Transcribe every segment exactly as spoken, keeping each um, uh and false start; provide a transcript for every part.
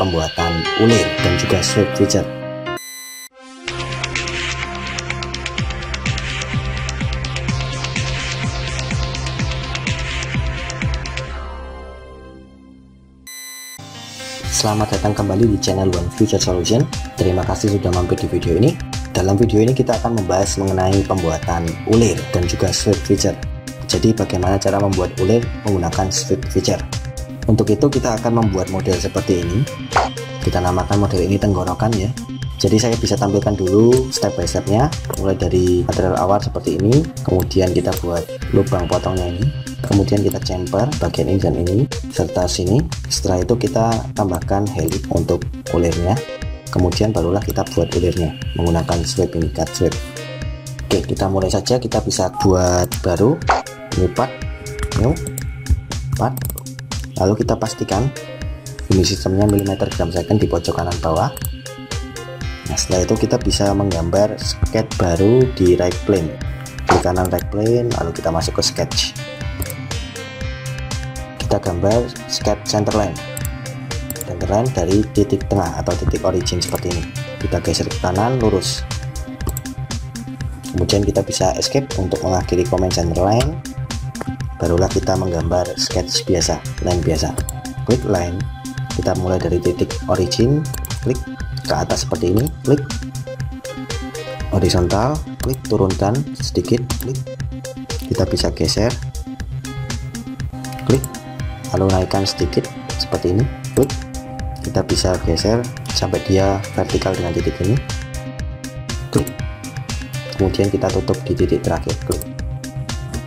pembuatan ulir dan juga Sweep Feature. Selamat datang kembali di channel One Future Solution. Terima kasih sudah mampir di video ini. Dalam video ini kita akan membahas mengenai pembuatan ulir dan juga Sweep Feature. Jadi bagaimana cara membuat ulir menggunakan Sweep Feature. Untuk itu kita akan membuat model seperti ini. Kita namakan model ini tenggorokan ya. Jadi saya bisa tampilkan dulu step by stepnya, mulai dari material awal seperti ini, kemudian kita buat lubang potongnya ini, kemudian kita chamfer bagian ini dan ini serta sini. Setelah itu kita tambahkan helix untuk ulirnya, kemudian barulah kita buat ulirnya menggunakan sweep ini, cut sweep. Oke, kita mulai saja. Kita bisa buat baru new part, new part. Lalu kita pastikan bunyi sistemnya milimeter gram second di pojok kanan bawah. Nah, setelah itu kita bisa menggambar sketch baru di right plane, di kanan right plane, lalu kita masuk ke sketch. Kita gambar sketch centerline, centerline dari titik tengah atau titik origin seperti ini. Kita geser ke kanan lurus. Kemudian kita bisa escape untuk mengakhiri komen centerline. Barulah kita menggambar sketch biasa, line biasa, klik line. Kita mulai dari titik origin, klik ke atas seperti ini, klik horizontal, klik turunkan sedikit, klik. Kita bisa geser, klik, lalu naikkan sedikit seperti ini, klik. Kita bisa geser sampai dia vertikal dengan titik ini, klik. Kemudian kita tutup di titik terakhir, klik.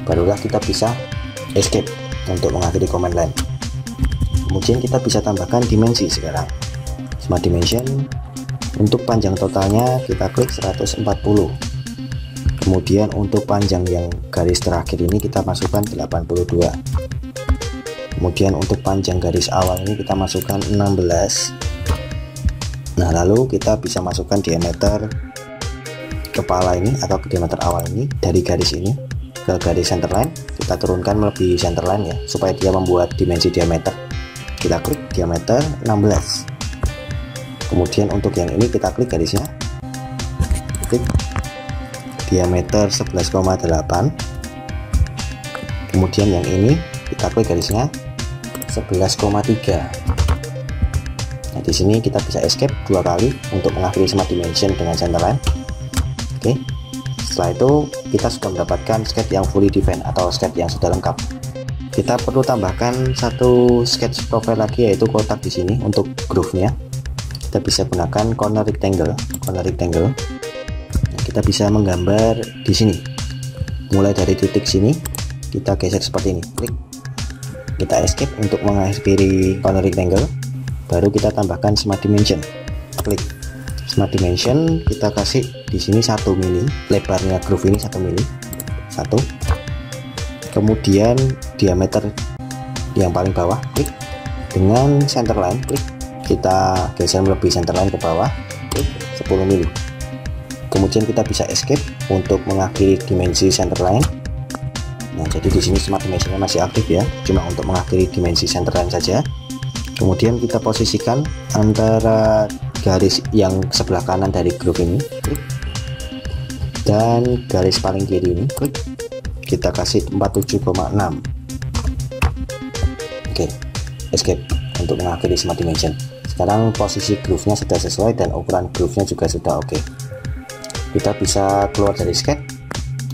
Barulah kita bisa escape untuk mengakhiri command line. Kemudian kita bisa tambahkan dimensi sekarang, Smart Dimension. Untuk panjang totalnya kita klik seratus empat puluh, kemudian untuk panjang yang garis terakhir ini kita masukkan delapan puluh dua, kemudian untuk panjang garis awal ini kita masukkan enam belas. Nah, lalu kita bisa masukkan diameter kepala ini atau diameter awal ini dari garis ini ke garis centerline. Kita turunkan melebihi centerline ya, supaya dia membuat dimensi diameter. Kita klik diameter enam belas. Kemudian untuk yang ini kita klik garisnya, klik diameter sebelas koma delapan. Kemudian yang ini kita klik garisnya sebelas koma tiga. Nah, di sini kita bisa escape dua kali untuk mengakhiri Smart Dimension dengan centerline. Oke. Setelah itu kita sudah mendapatkan sketch yang fully defined atau sketch yang sudah lengkap. Kita perlu tambahkan satu sketch profile lagi, yaitu kotak di sini untuk groove-nya. Kita bisa gunakan corner rectangle, corner rectangle. Nah, kita bisa menggambar di sini. Mulai dari titik sini kita geser seperti ini, klik. Kita escape untuk mengakhiri corner rectangle. Baru kita tambahkan Smart Dimension, klik. Smart Dimension kita kasih di sini satu mili, lebarnya groove ini satu mili, satu. Kemudian diameter yang paling bawah, klik. Dengan centerline, klik. Kita geser lebih centerline ke bawah, klik, sepuluh mili. Kemudian kita bisa escape untuk mengakhiri dimensi centerline. Nah, jadi di sini Smart Dimensionnya masih aktif ya, cuma untuk mengakhiri dimensi centerline saja. Kemudian kita posisikan antara garis yang sebelah kanan dari groove ini, klik, dan garis paling kiri ini, klik. Kita kasih empat puluh tujuh koma enam. Oke, escape untuk mengakhiri Smart Dimension. Sekarang posisi groove-nya sudah sesuai dan ukuran groove-nya juga sudah oke. Kita bisa keluar dari sketch,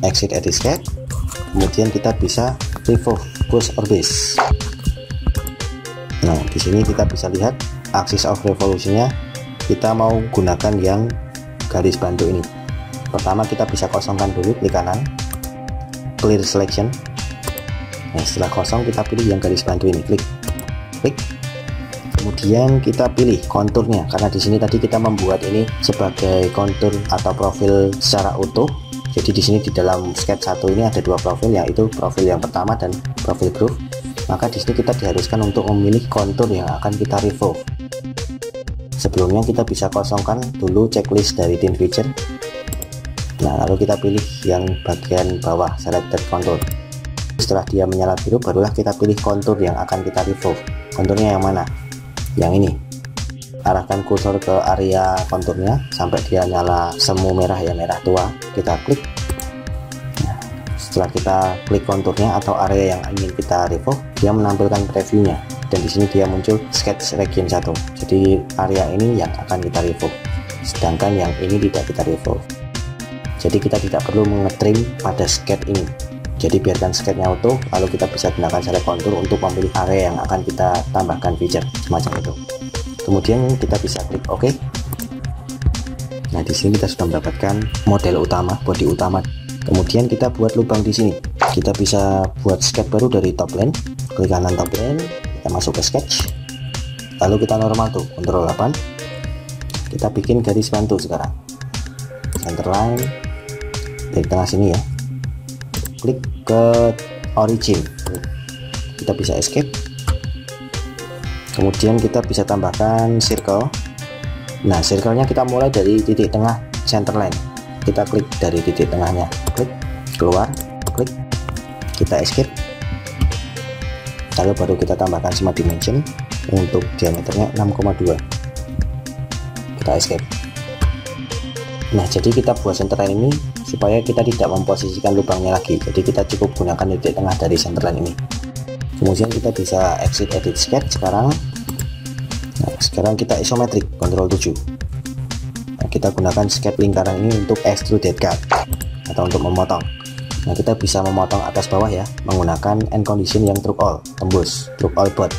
exit edit sketch. Kemudian kita bisa refocus orbis. Nah, di sini kita bisa lihat axis of revolution-nya. Kita mau gunakan yang garis bantu ini. Pertama kita bisa kosongkan dulu, klik kanan, clear selection. Nah, setelah kosong kita pilih yang garis bantu ini, klik, klik. Kemudian kita pilih konturnya, karena di sini tadi kita membuat ini sebagai kontur atau profil secara utuh. Jadi di sini di dalam sketch satu ini ada dua profil, yaitu profil yang pertama dan profil groove. Maka di sini kita diharuskan untuk memilih kontur yang akan kita revolve. Sebelumnya kita bisa kosongkan dulu checklist dari tint feature. Nah, lalu kita pilih yang bagian bawah, selected contour. Setelah dia menyala biru, barulah kita pilih kontur yang akan kita revolve. Konturnya yang mana? Yang ini. arahkan kursor ke area konturnya sampai dia nyala semu merah ya, merah tua. Kita klik. Nah, setelah kita klik konturnya atau area yang ingin kita revoke, dia menampilkan previewnya, dan di sini dia muncul sketch region satu. Jadi area ini yang akan kita revoke, sedangkan yang ini tidak kita revoke. Jadi kita tidak perlu mengetrim pada sketch ini. Jadi biarkan sketchnya auto, lalu kita bisa gunakan select contour untuk memilih area yang akan kita tambahkan feature semacam itu. Kemudian kita bisa klik OK. Nah, di sini kita sudah mendapatkan model utama, body utama. Kemudian kita buat lubang di sini. Kita bisa buat sketch baru dari top plane. Klik kanan top plane, kita masuk ke sketch. Lalu kita normal tuh, kontrol delapan. Kita bikin garis bantu sekarang. Centerline dari tengah sini ya. Klik ke origin, kita bisa escape. Kemudian kita bisa tambahkan circle. Nah, circle-nya kita mulai dari titik tengah centerline. Kita klik dari titik tengahnya, klik keluar, klik, kita escape. Lalu baru kita tambahkan smart dimension untuk diameternya enam koma dua. Kita escape. Nah, jadi kita buat centerline ini supaya kita tidak memposisikan lubangnya lagi. Jadi kita cukup gunakan titik tengah dari centerline ini. Kemudian kita bisa exit edit sketch sekarang. Nah, sekarang kita isometric, kontrol tujuh. Nah, kita gunakan sketch lingkaran ini untuk extrude cut atau untuk memotong. Nah, kita bisa memotong atas bawah ya, menggunakan end condition yang true all, tembus, true all both.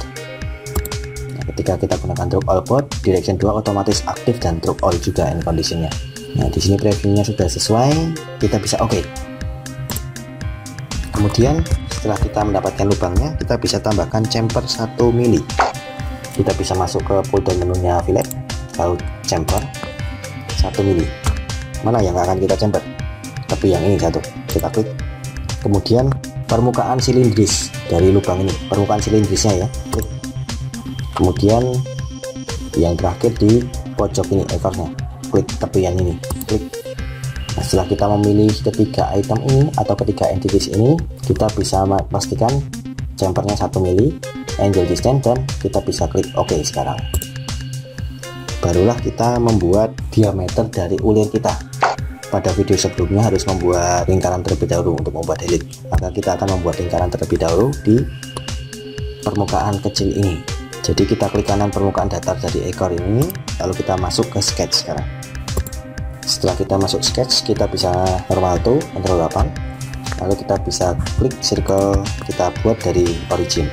Nah, ketika kita gunakan true all both, direction dua otomatis aktif dan true all juga end conditionnya. Nah, di sini previewnya sudah sesuai, kita bisa oke. Okay. Kemudian setelah kita mendapatkan lubangnya, kita bisa tambahkan chamfer satu mili. Kita bisa masuk ke pull-down menunya fillet, lalu chamfer satu mili. Mana yang akan kita chamfer? Tapi yang ini satu. Kita klik. Kemudian permukaan silindris dari lubang ini, permukaan silindrisnya ya. Klik. Kemudian yang terakhir di pojok ini ekornya. Klik tepian ini, klik. Nah, setelah kita memilih ketiga item ini atau ketiga entities ini, kita bisa pastikan chamfernya satu mili, angle distance, dan kita bisa klik OK sekarang. Barulah kita membuat diameter dari ulir kita. Pada video sebelumnya harus membuat lingkaran terlebih dahulu untuk membuat helix. Maka kita akan membuat lingkaran terlebih dahulu di permukaan kecil ini. Jadi kita klik kanan permukaan datar dari ekor ini, lalu kita masuk ke sketch sekarang. Setelah kita masuk sketch, kita bisa normal to, control delapan, lalu kita bisa klik circle, kita buat dari origin,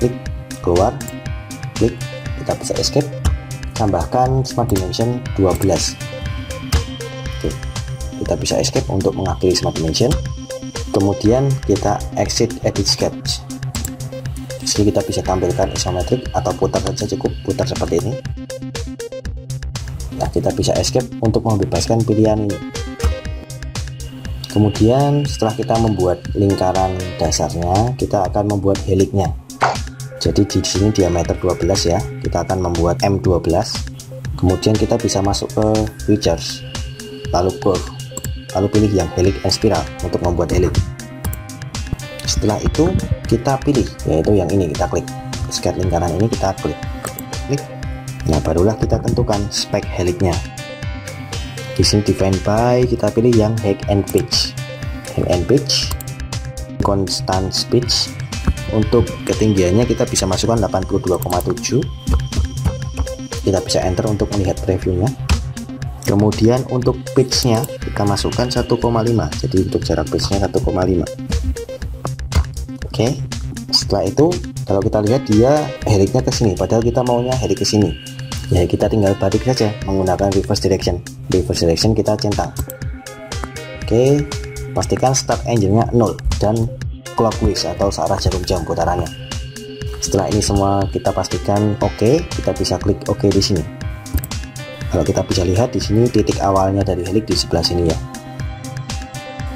klik keluar, klik, kita bisa escape, tambahkan smart dimension dua belas. Oke, kita bisa escape untuk mengakhiri smart dimension. Kemudian kita exit edit sketch. Di sini kita bisa tampilkan isometrik atau putar saja, cukup putar seperti ini. Nah, kita bisa escape untuk membebaskan pilihan ini. Kemudian setelah kita membuat lingkaran dasarnya, kita akan membuat helixnya. Jadi di sini diameter dua belas ya, kita akan membuat M dua belas. Kemudian kita bisa masuk ke features, lalu curve, lalu pilih yang helix and spiral untuk membuat helix. Setelah itu kita pilih yaitu yang ini, kita klik sketch lingkaran ini, kita klik klik. Nah, barulah kita tentukan spek helixnya. Di sini define by, kita pilih yang height and pitch, height and pitch, constant pitch. Untuk ketinggiannya kita bisa masukkan delapan puluh dua koma tujuh. Kita bisa enter untuk melihat previewnya. Kemudian untuk pitchnya kita masukkan satu koma lima. Jadi untuk jarak pitchnya satu koma lima. Oke, okay. Setelah itu kalau kita lihat dia helixnya ke sini, padahal kita maunya helix ke sini. Ya, kita tinggal balik saja menggunakan reverse direction. Reverse direction kita centang. Oke, okay. Pastikan start angle-nya nol dan clockwise atau searah jarum jam putarannya. Setelah ini semua kita pastikan oke, okay. Kita bisa klik oke okay di sini. Kalau kita bisa lihat di sini titik awalnya dari helix di sebelah sini ya.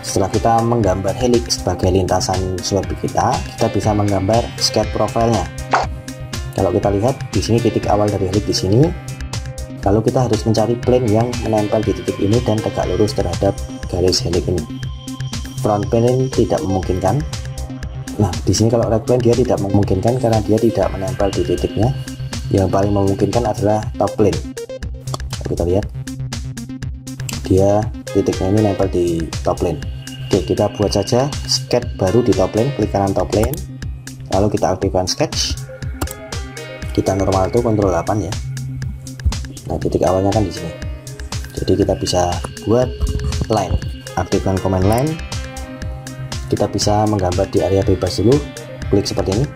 Setelah kita menggambar helix sebagai lintasan sweep kita, kita bisa menggambar sketch profilnya. Kalau kita lihat di sini titik awal dari helix di sini, lalu kita harus mencari plane yang menempel di titik ini dan tegak lurus terhadap garis helix ini. Front plane tidak memungkinkan. Nah, di sini kalau right plane dia tidak memungkinkan karena dia tidak menempel di titiknya. yang paling memungkinkan adalah top plane. Kita lihat dia titiknya ini nempel di top plane. Oke, kita buat saja sketch baru di top plane, klik kanan top plane, lalu kita aktifkan sketch. Kita normal itu kontrol delapan ya. Nah, titik awalnya kan di sini. Jadi kita bisa buat line, aktifkan command line. Kita bisa menggambar di area bebas dulu, klik seperti ini.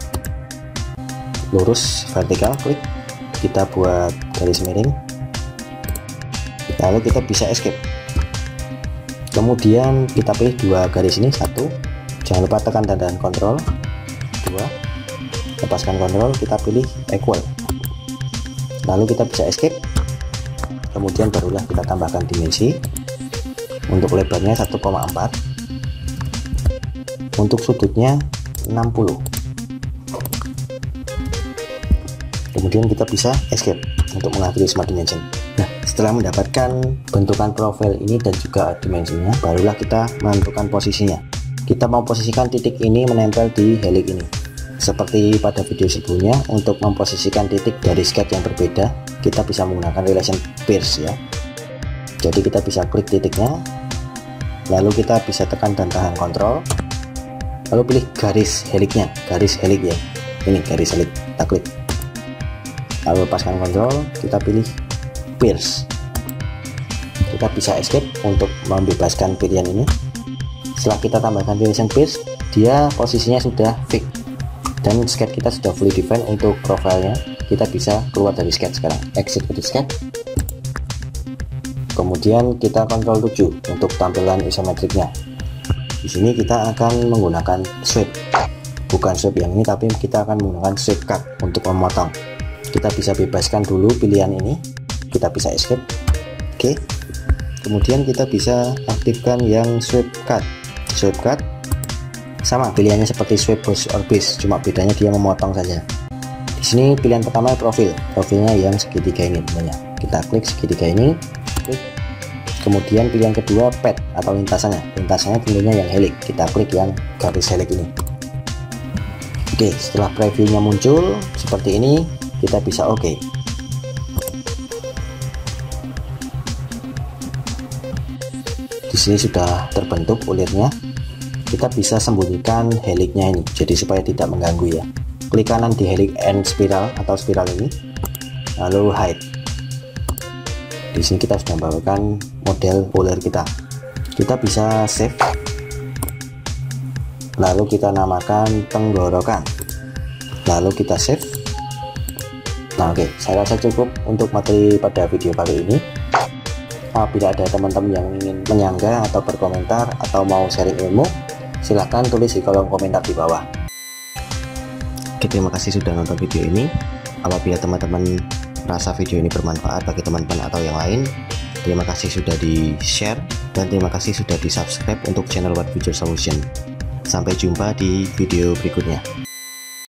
Lurus vertikal, klik. Kita buat garis miring. Lalu kita bisa escape. Kemudian kita pilih dua garis ini, satu. Jangan lupa tekan tanda kontrol. Dua. Lepaskan kontrol, kita pilih equal. Lalu kita bisa escape. Kemudian barulah kita tambahkan dimensi. Untuk lebarnya satu koma empat. Untuk sudutnya enam puluh. Kemudian kita bisa escape untuk mengakhiri Smart Dimension. Nah, setelah mendapatkan bentukan profil ini dan juga dimensinya, barulah kita menentukan posisinya. Kita mau posisikan titik ini menempel di helix ini. Seperti pada video sebelumnya, untuk memposisikan titik dari sketch yang berbeda, kita bisa menggunakan relation pairs ya. Jadi kita bisa klik titiknya, lalu kita bisa tekan dan tahan kontrol, lalu pilih garis helixnya, garis helix ya. Ini garis helix, kita klik. Lalu lepaskan kontrol, kita pilih pierce. Kita bisa escape untuk membebaskan pilihan ini. Setelah kita tambahkan pilihan pierce, dia posisinya sudah fix dan sketch kita sudah fully defined untuk profilnya. Kita bisa keluar dari sketch sekarang, exit dari sketch. Kemudian kita kontrol tujuh untuk tampilan isometriknya. Di sini kita akan menggunakan sweep, bukan sweep yang ini, tapi kita akan menggunakan sweep cut untuk memotong. Kita bisa bebaskan dulu pilihan ini, kita bisa escape. Oke, kemudian kita bisa aktifkan yang swept cut. Swept cut sama pilihannya seperti sweep box or base, cuma bedanya dia memotong saja. Di sini pilihan pertama profil, profilnya yang segitiga ini namanya. Kita klik segitiga ini, klik. Kemudian pilihan kedua path atau lintasannya, lintasannya tentunya yang helix. Kita klik yang garis helix ini. Oke, setelah previewnya muncul seperti ini, kita bisa oke. Okay. Di sini sudah terbentuk ulirnya. Kita bisa sembunyikan helixnya ini, jadi supaya tidak mengganggu ya. Klik kanan di helix and spiral atau spiral ini, lalu hide. Di sini kita sudah membawakan model ulir kita. Kita bisa save. Lalu kita namakan tenggorokan. Lalu kita save. Nah, oke, okay. Saya rasa cukup untuk materi pada video kali ini. Apabila ada teman-teman yang ingin menyanggah atau berkomentar atau mau sharing ilmu, silahkan tulis di kolom komentar di bawah. Oke, terima kasih sudah nonton video ini. Apabila teman-teman merasa video ini bermanfaat bagi teman-teman atau yang lain, terima kasih sudah di-share dan terima kasih sudah di-subscribe untuk channel One Future Solution. Sampai jumpa di video berikutnya.